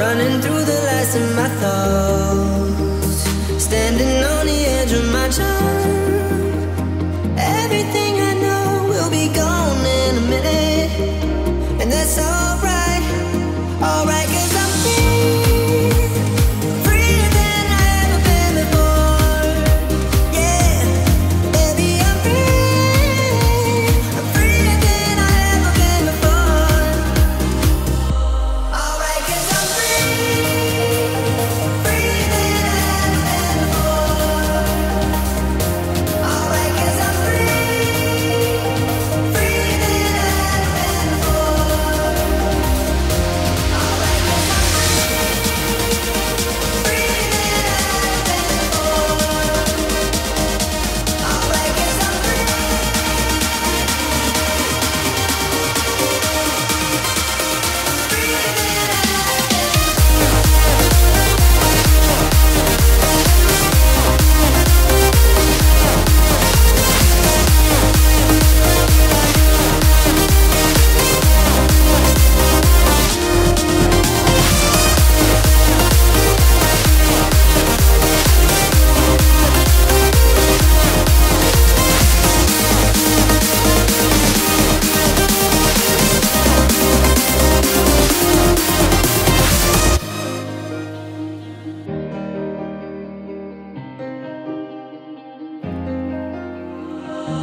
running through the lights of my thoughts, standing on the edge of my charm. Everything I know will be gone in a minute, and that's all right, 'cause I'm freer than I ever been before. Yeah, baby, I'm freer than I ever been before. All right, 'cause I'm freer than I ever been before. All right, 'cause I'm freer than I ever been before.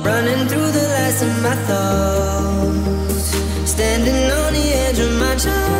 Running through the lights of my thoughts, standing on the edge of my charm.